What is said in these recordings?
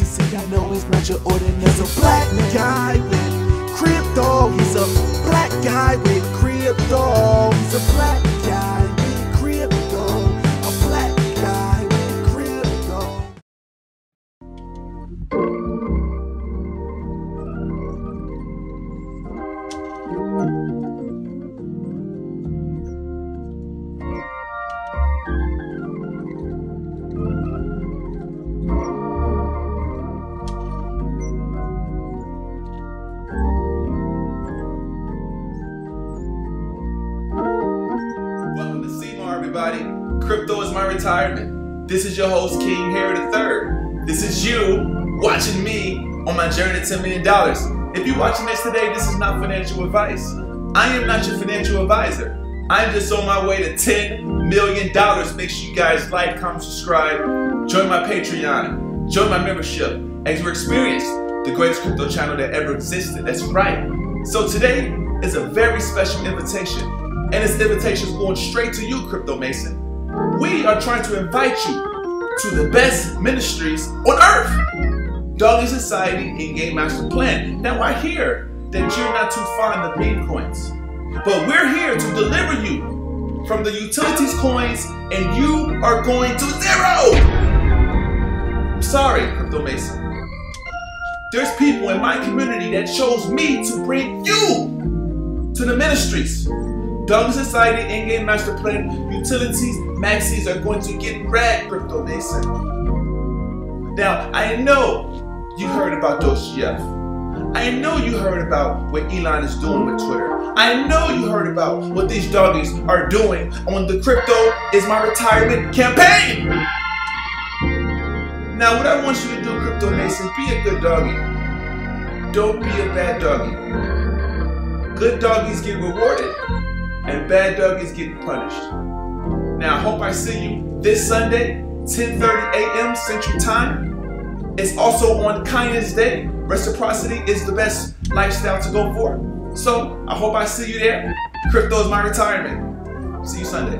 entity, say I know he's not your ordinary black guy with crypto. He's a black guy with crypto. He's a black guy with crypto. A black guy with crypto. Crypto is my retirement. This is your host, King Harry the Third. This is you watching me on my journey to $10 million. If you're watching this today, this is not financial advice. I am not your financial advisor. I'm just on my way to $10 million. Make sure you guys like, comment, subscribe, join my Patreon, join my membership, as you experience the greatest crypto channel that ever existed. That's right. So today is a very special invitation, and this invitation is going straight to you, Crypto Mason. We are trying to invite you to the best ministries on earth, Dolly Society and Game Master Plan. Now I hear that you're not too fond of meme coins, but we're here to deliver you from the utilities coins, and you are going to zero. I'm sorry, Crypto Mason. There's people in my community that chose me to bring you to the ministries. Dollar Society, Endgame Master Plan, Utilities, Maxis are going to get red, Crypto Mason. Now, I know you heard about DogeGF. I know you heard about what Elon is doing with Twitter. I know you heard about what these doggies are doing on the Crypto is My Retirement campaign. Now, what I want you to do, Crypto Mason, be a good doggy. Don't be a bad doggy. Good doggies get rewarded, and bad doggies getting punished. Now I hope I see you this Sunday, 10:30 a.m. Central Time. It's also on Kindness Day. Reciprocity is the best lifestyle to go for. So I hope I see you there. Crypto is my retirement. See you Sunday.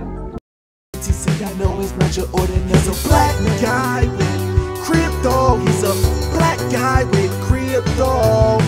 I know he's not your ordinary black guy with crypto. He's a black guy with crypto.